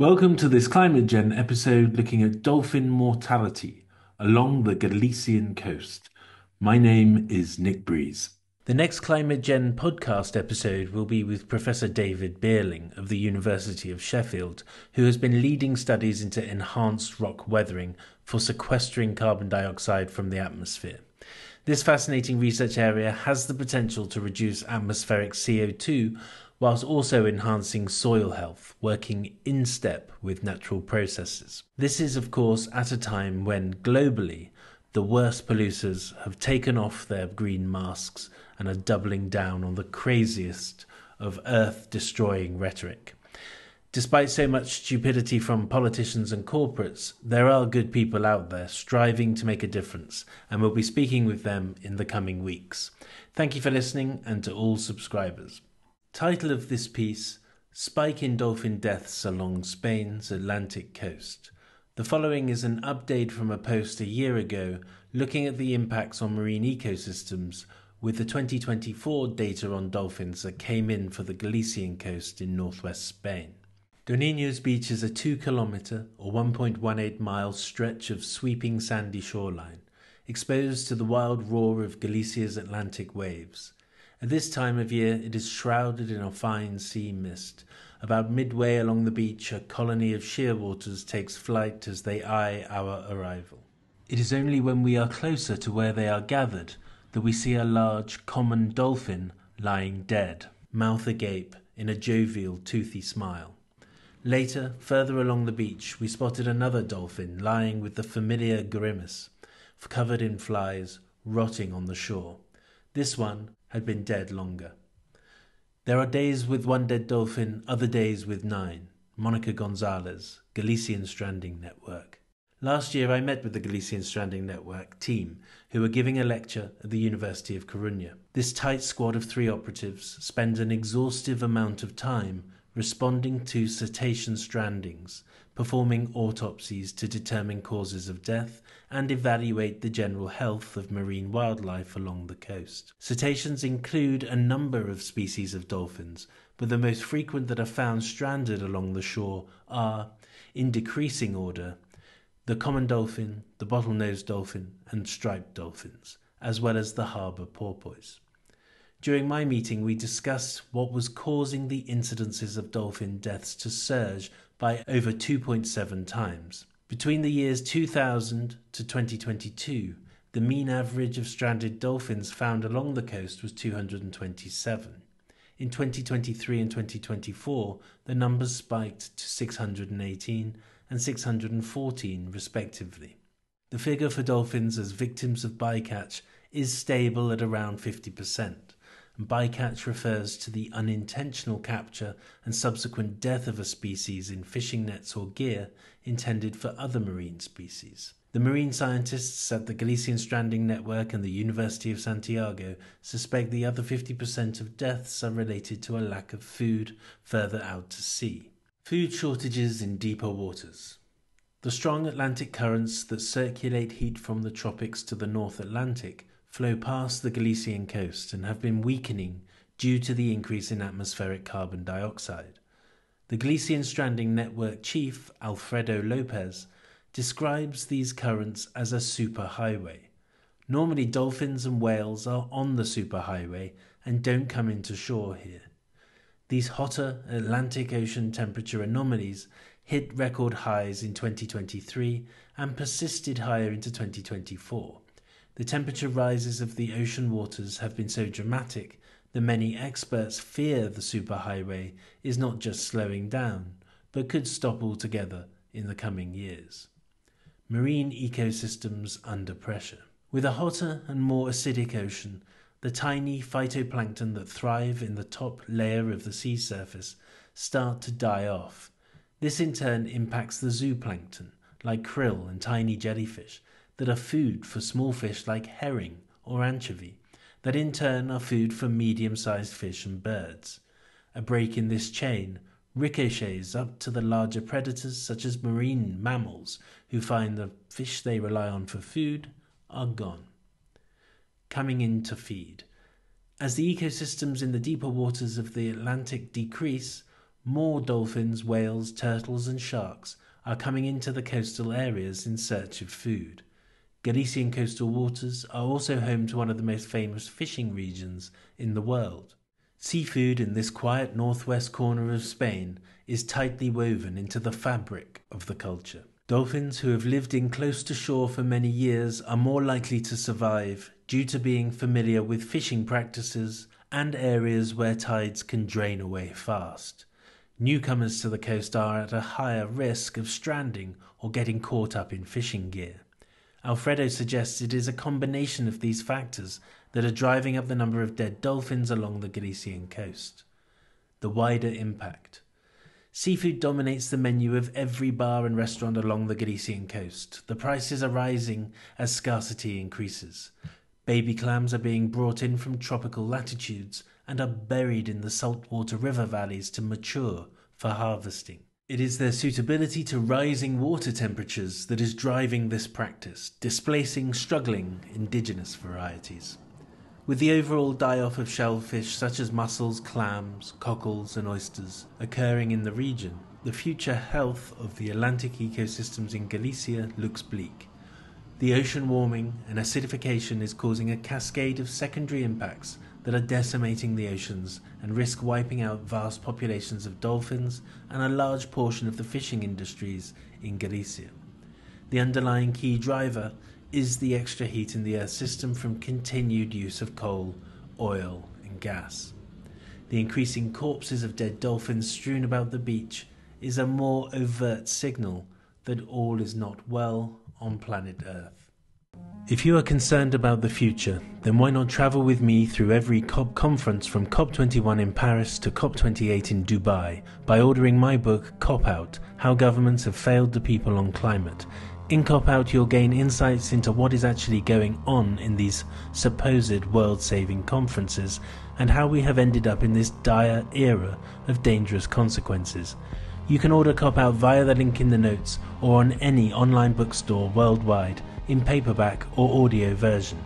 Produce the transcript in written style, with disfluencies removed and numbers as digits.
Welcome to this ClimateGenn episode looking at dolphin mortality along the Galician coast. My name is Nick Breeze. The next ClimateGenn podcast episode will be with Professor David Beerling of the University of Sheffield, who has been leading studies into enhanced rock weathering for sequestering carbon dioxide from the atmosphere. This fascinating research area has the potential to reduce atmospheric CO2 whilst also enhancing soil health, working in step with natural processes. This is, of course, at a time when, globally, the worst polluters have taken off their green masks and are doubling down on the craziest of earth-destroying rhetoric. Despite so much stupidity from politicians and corporates, there are good people out there striving to make a difference, and we'll be speaking with them in the coming weeks. Thank you for listening, and to all subscribers. Title of this piece, Spike in Dolphin Deaths Along Spain's Atlantic Coast. The following is an update from a post a year ago looking at the impacts on marine ecosystems with the 2024 data on dolphins that came in for the Galician coast in northwest Spain. Doniños Beach is a 2-kilometre or 1.18 mile stretch of sweeping sandy shoreline, exposed to the wild roar of Galicia's Atlantic waves. At this time of year, it is shrouded in a fine sea mist. About midway along the beach, a colony of shearwaters takes flight as they eye our arrival. It is only when we are closer to where they are gathered that we see a large common dolphin lying dead, mouth agape, in a jovial, toothy smile. Later, further along the beach, we spotted another dolphin lying with the familiar grimace, covered in flies, rotting on the shore. This one had been dead longer. There are days with one dead dolphin, other days with 9. Mónica González, Galician Stranding Network. Last year I met with the Galician Stranding Network team, who were giving a lecture at the University of Coruña. This tight squad of 3 operatives spend an exhaustive amount of time responding to cetacean strandings, performing autopsies to determine causes of death and evaluate the general health of marine wildlife along the coast. Cetaceans include a number of species of dolphins, but the most frequent that are found stranded along the shore are, in decreasing order, the common dolphin, the bottlenose dolphin and striped dolphins, as well as the harbour porpoise. During my meeting, we discussed what was causing the incidences of dolphin deaths to surge by over 2.7 times. Between the years 2000 to 2022, the mean average of stranded dolphins found along the coast was 227. In 2023 and 2024, the numbers spiked to 618 and 614 respectively. The figure for dolphins as victims of bycatch is stable at around 50%. Bycatch refers to the unintentional capture and subsequent death of a species in fishing nets or gear intended for other marine species. The marine scientists at the Galician Stranding Network and the University of Santiago suspect the other 50% of deaths are related to a lack of food further out to sea. Food shortages in deeper waters. The strong Atlantic currents that circulate heat from the tropics to the North Atlantic flow past the Galician coast and have been weakening due to the increase in atmospheric carbon dioxide. The Galician Stranding Network chief, Alfredo Lopez, describes these currents as a superhighway. Normally dolphins and whales are on the superhighway and don't come into shore here. These hotter Atlantic Ocean temperature anomalies hit record highs in 2023 and persisted higher into 2024. The temperature rises of the ocean waters have been so dramatic that many experts fear the superhighway is not just slowing down, but could stop altogether in the coming years. Marine ecosystems under pressure. With a hotter and more acidic ocean, the tiny phytoplankton that thrive in the top layer of the sea surface start to die off. This in turn impacts the zooplankton, like krill and tiny jellyfish, that are food for small fish like herring or anchovy, that in turn are food for medium-sized fish and birds. A break in this chain ricochets up to the larger predators such as marine mammals, who find the fish they rely on for food are gone. Coming in to feed. As the ecosystems in the deeper waters of the Atlantic decrease, More dolphins, whales, turtles and sharks are coming into the coastal areas in search of food. Galician coastal waters are also home to one of the most famous fishing regions in the world. Seafood in this quiet northwest corner of Spain is tightly woven into the fabric of the culture. Dolphins who have lived in close to shore for many years are more likely to survive due to being familiar with fishing practices and areas where tides can drain away fast. Newcomers to the coast are at a higher risk of stranding or getting caught up in fishing gear. Alfredo suggests it is a combination of these factors that are driving up the number of dead dolphins along the Galician coast. The wider impact. Seafood dominates the menu of every bar and restaurant along the Galician coast. The prices are rising as scarcity increases. Baby clams are being brought in from tropical latitudes and are buried in the saltwater river valleys to mature for harvesting. It is their suitability to rising water temperatures that is driving this practice, displacing struggling indigenous varieties. With the overall die-off of shellfish such as mussels, clams, cockles and oysters occurring in the region, the future health of the Atlantic ecosystems in Galicia looks bleak. The ocean warming and acidification is causing a cascade of secondary impacts that are decimating the oceans and risk wiping out vast populations of dolphins and a large portion of the fishing industries in Galicia. The underlying key driver is the extra heat in the Earth system from continued use of coal, oil and gas. The increasing corpses of dead dolphins strewn about the beach is a more overt signal that all is not well on planet Earth. If you are concerned about the future, then why not travel with me through every COP conference from COP21 in Paris to COP28 in Dubai by ordering my book COP Out, How Governments Have Failed the People on Climate. In COP Out, you'll gain insights into what is actually going on in these supposed world-saving conferences and how we have ended up in this dire era of dangerous consequences. You can order COP Out via the link in the notes or on any online bookstore worldwide in paperback or audio version.